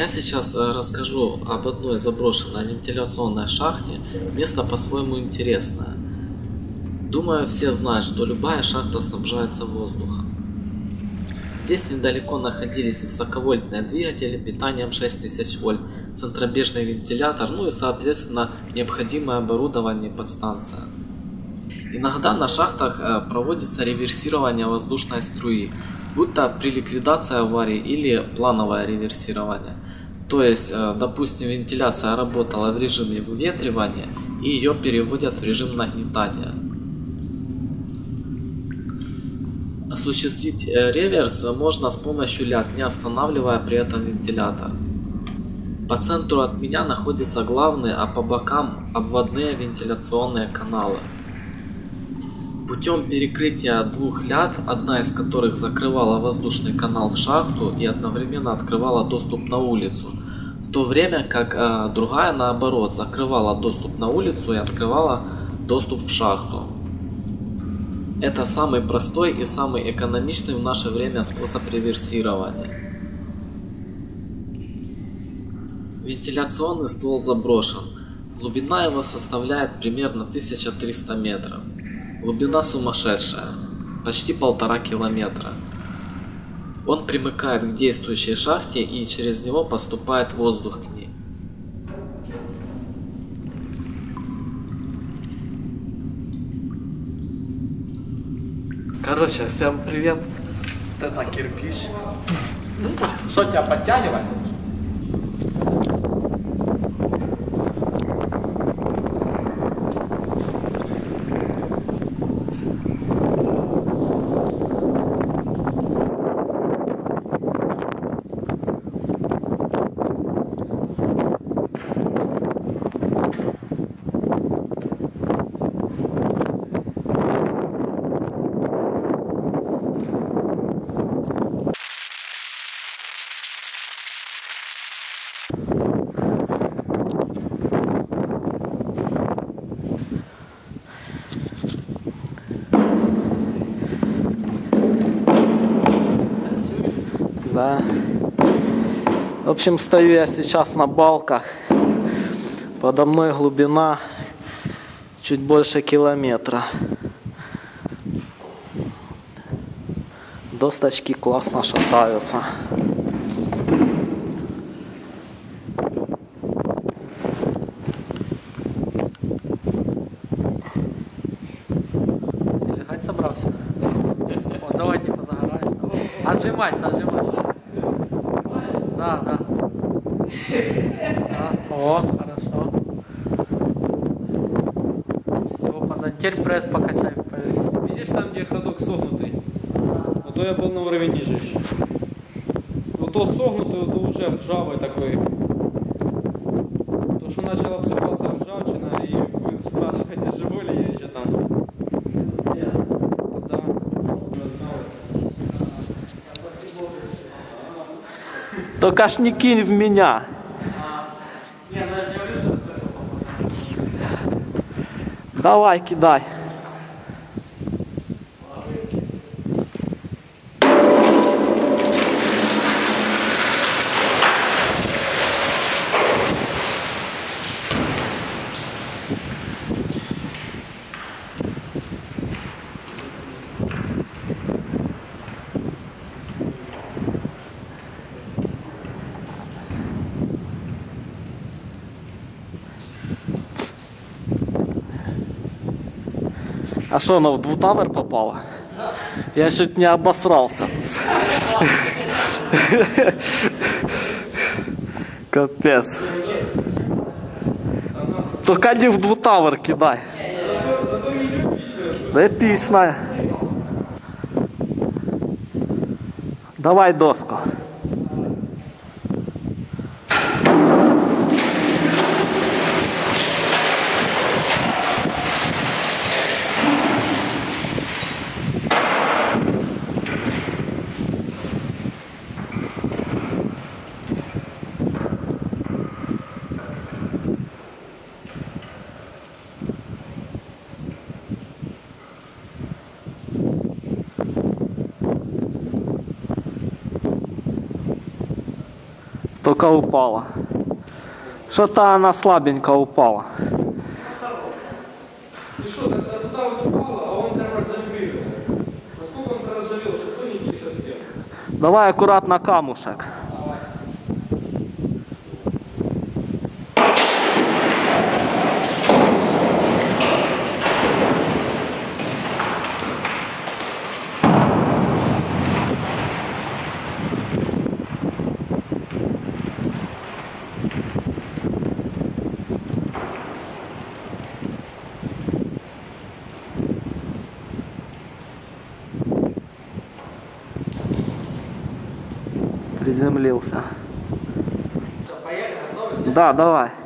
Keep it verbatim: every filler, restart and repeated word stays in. Я сейчас расскажу об одной заброшенной вентиляционной шахте, место по-своему интересное. Думаю, все знают, что любая шахта снабжается воздухом. Здесь недалеко находились высоковольтные двигатели питанием шесть тысяч вольт, центробежный вентилятор, ну и соответственно необходимое оборудование и подстанция. Иногда на шахтах проводится реверсирование воздушной струи, будь то при ликвидации аварии или плановое реверсирование. То есть, допустим, вентиляция работала в режиме выветривания и ее переводят в режим нагнетания. Осуществить реверс можно с помощью ляд, не останавливая при этом вентилятор. По центру от меня находятся главные, а по бокам обводные вентиляционные каналы. Путем перекрытия двух ляд, одна из которых закрывала воздушный канал в шахту и одновременно открывала доступ на улицу, в то время как э, другая, наоборот, закрывала доступ на улицу и открывала доступ в шахту. Это самый простой и самый экономичный в наше время способ реверсирования. Вентиляционный ствол заброшен. Глубина его составляет примерно тысяча триста метров. Глубина сумасшедшая, почти полтора километра. Он примыкает к действующей шахте и через него поступает воздух к ней. Короче, всем привет. Вот это кирпич. Что, тебя подтягивает? Да. В общем, стою я сейчас на балках. Подо мной глубина чуть больше километра. Досточки классно шатаются. Легать собрался? О, давай типа загораешь. Отжимайся, отжимайся. Да, да. Да. О, хорошо. Все, позади. Теперь пресс покачай. Видишь, там где ходок согнутый? Да. А то я был на уровень ниже еще. Ну то согнутый, то уже ржавый такой. То что начало обсыпаться ржавчина и вы спрашиваете, живой ли я еще там. Только ж не кинь в меня. Давай, кидай. А что, она в двутавер попала? Да. Я чуть не обосрался. Капец. Только не в двутавер кидай. Да эпичная. Давай доску. крепко упала. Что-то она слабенько упала. И что, тогда туда вот упала, а он прямо разорвил. Насколько он разорвил, что тоненький совсем. Давай аккуратно камушек. Приземлился. Да, давай.